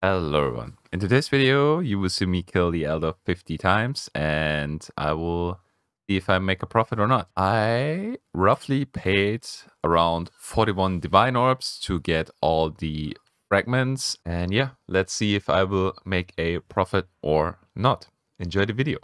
Hello everyone, in today's video you will see me kill the Elder 50 times and I will see if I make a profit or not. I roughly paid around 41 divine orbs to get all the fragments, and yeah, let's see if I will make a profit or not. Enjoy the video.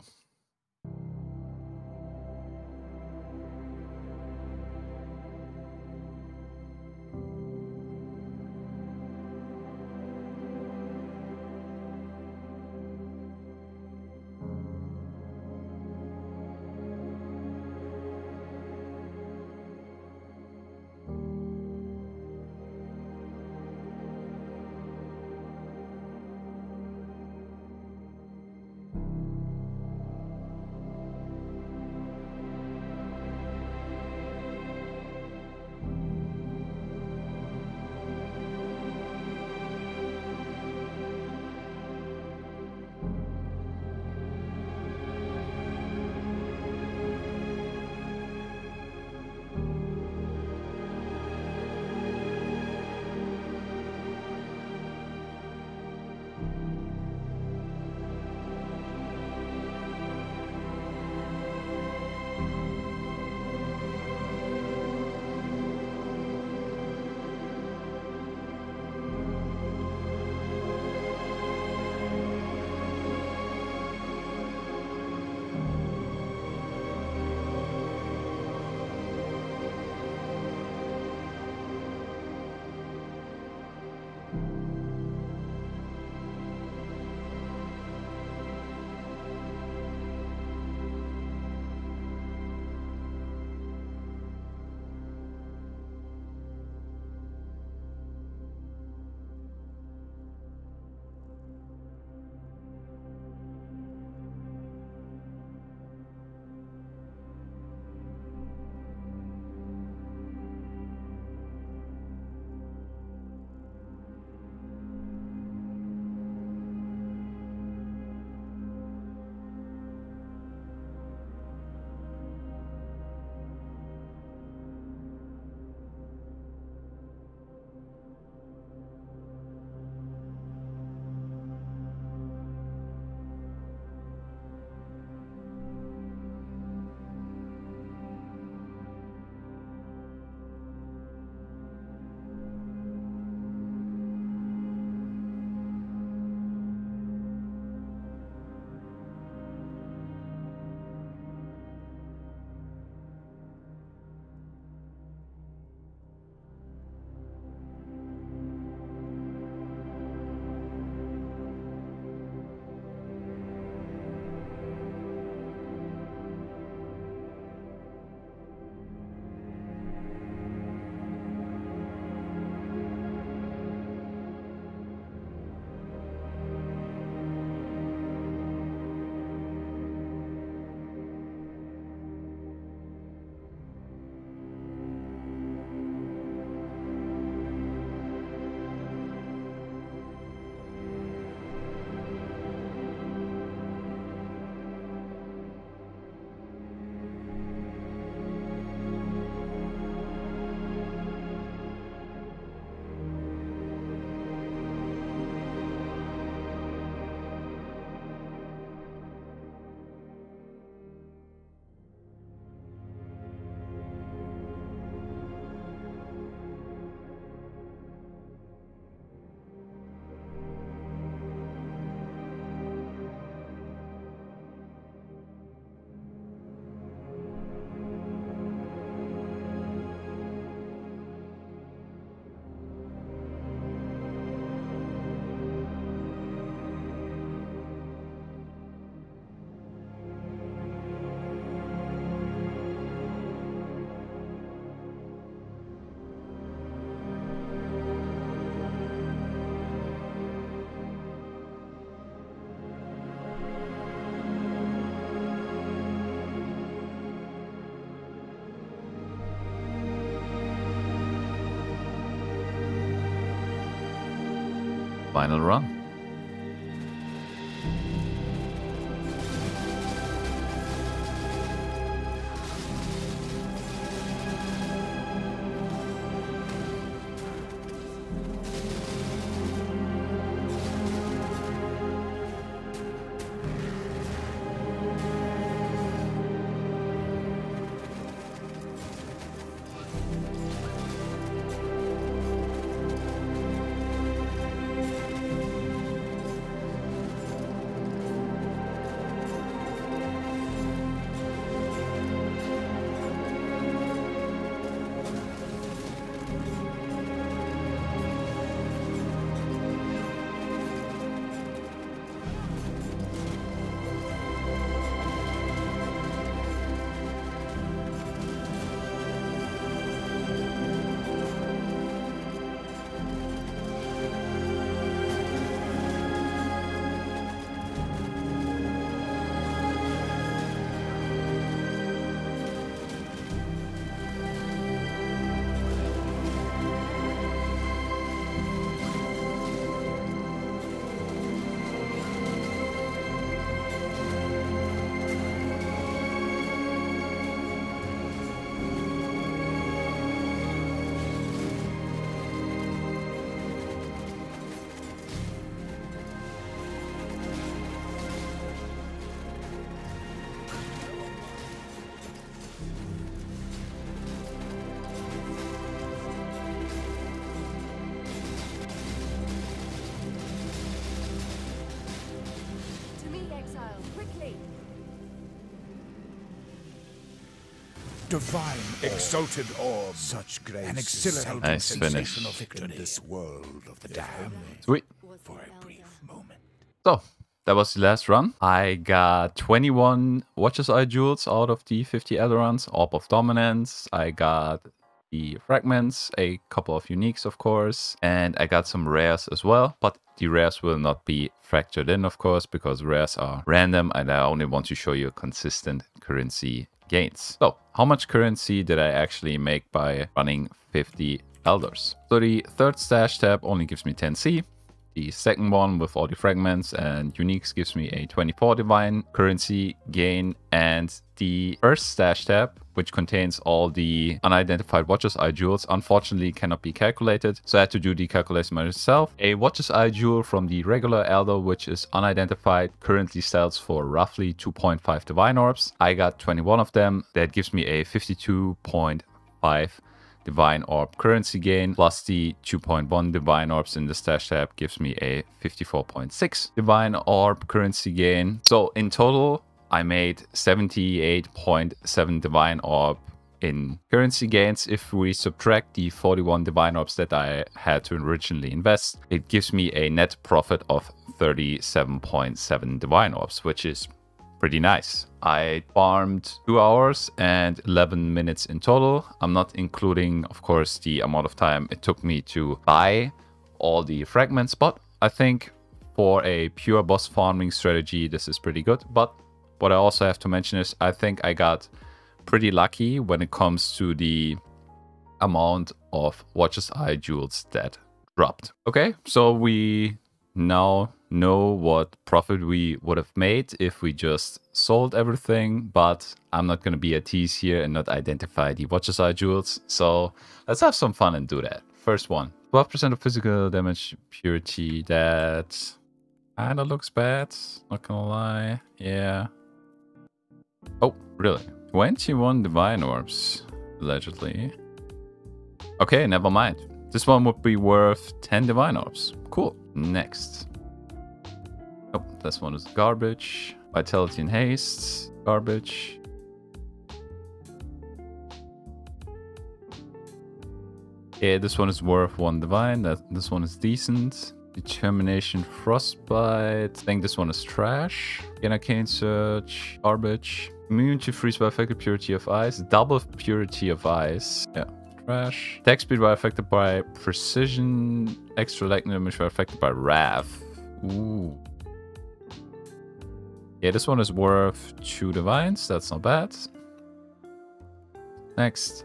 Final run. Exile, quickly. Divine, exalted orb, such grace, an exhilarating nice sensation of victory in this world of the damned. Sweet. For a brief moment. So, that was the last run. I got 21 Watcher's Eye jewels out of the 50 ailerons, orb of dominance. I got the fragments, a couple of uniques, of course, and I got some rares as well. But the rares will not be factored in, of course, because rares are random, and I only want to show you a consistent currency gains. So, how much currency did I actually make by running 50 elders? So the third stash tab only gives me 10C. The second one with all the fragments and uniques gives me a 24 divine currency gain. And the first stash tab, which contains all the unidentified Watcher's Eye jewels, unfortunately cannot be calculated. So I had to do the calculation myself. A Watcher's Eye jewel from the regular Elder, which is unidentified, currently sells for roughly 2.5 divine orbs. I got 21 of them. That gives me a 52.5 divine orb currency gain, plus the 2.1 divine orbs in the stash tab gives me a 54.6 divine orb currency gain. So in total, I made 78.7 divine orb in currency gains. If we subtract the 41 divine orbs that I had to originally invest, it gives me a net profit of 37.7 divine orbs, which is pretty nice. I farmed 2 hours and 11 minutes in total. I'm not including, of course, the amount of time it took me to buy all the fragments, but I think for a pure boss farming strategy, this is pretty good. But what I also have to mention is I think I got pretty lucky when it comes to the amount of Watcher's Eye jewels that dropped. Okay, so we now know what profit we would have made if we just sold everything, but I'm not going to be a tease here and not identify the Watcher's Eye jewels, so let's have some fun and do that. First one, 12% of physical damage purity. That kind of looks bad, not gonna lie. Yeah. Oh, really? 21 divine orbs allegedly. Okay, never mind. This one would be worth 10 divine orbs. Cool. Next. Oh, this one is garbage. Vitality and haste. Garbage. Yeah, this one is worth 1 divine. This one is decent. Determination, frostbite. I think this one is trash. Again, Arcane Search. Garbage. Immune to freeze by affected purity of ice. Double purity of ice. Yeah. Trash. Attack speed were affected by precision. Extra lightning damage were affected by wrath. Ooh. Yeah, this one is worth 2 divines. That's not bad. Next.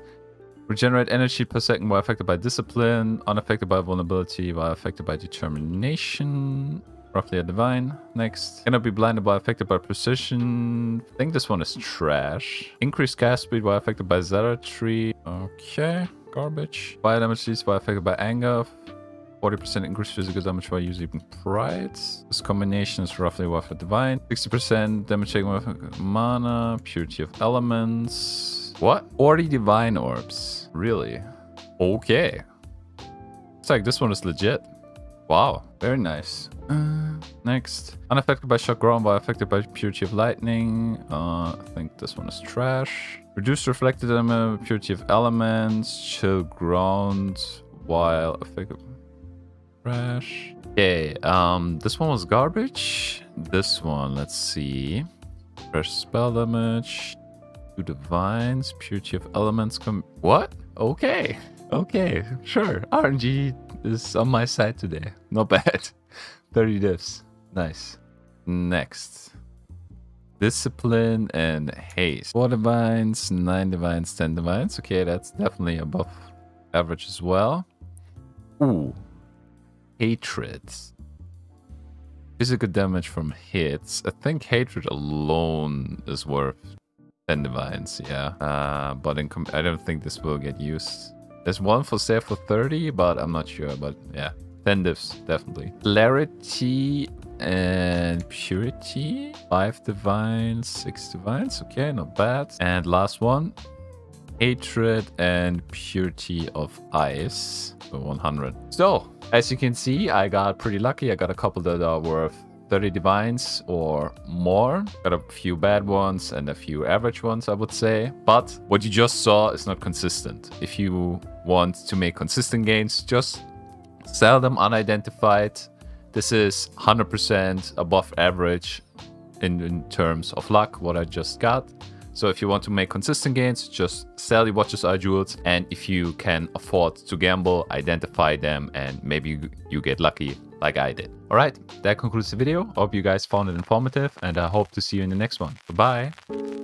Regenerate energy per second were affected by discipline. Unaffected by vulnerability were affected by determination. Roughly a divine. Next. Cannot be blinded by affected by precision. I think this one is trash. Increased cast speed were affected by zealotry. Okay. Garbage. Fire damage leads were affected by anger. 40% increased physical damage by using pride. This combination is roughly worth a divine. 60% damage taken with mana. Purity of elements. What? 40 divine orbs. Really? Okay. Looks like this one is legit. Wow. Very nice. Next. Unaffected by shock ground but affected by purity of lightning. I think this one is trash. Reduced reflected damage, purity of elements. Chill ground while affected. Trash. Okay, this one was garbage. This one, let's see. Fresh spell damage. 2 divines. Purity of elements. What? Okay. Okay, sure. RNG is on my side today. Not bad. 30 diffs. Nice. Next. Discipline and haste. 4 divines, 9 divines, 10 divines. Okay, that's definitely above average as well. Ooh. Hatred. Physical damage from hits. I think hatred alone is worth 10 divines, yeah. But I don't think this will get used. There's one for sale for 30, but I'm not sure. But yeah, 10 diffs, definitely. Clarity and purity. 5 divines, 6 divines. Okay, not bad. And last one. Hatred and purity of ice. 100. So, as you can see, I got pretty lucky. I got a couple that are worth 30 divines or more. Got a few bad ones and a few average ones, I would say. But what you just saw is not consistent. If you want to make consistent gains, just sell them unidentified. This is 100% above average in terms of luck, what I just got. So if you want to make consistent gains, just sell your Watcher's Eye jewels. And if you can afford to gamble, identify them and maybe you get lucky like I did. All right, that concludes the video. I hope you guys found it informative and I hope to see you in the next one. Bye-bye.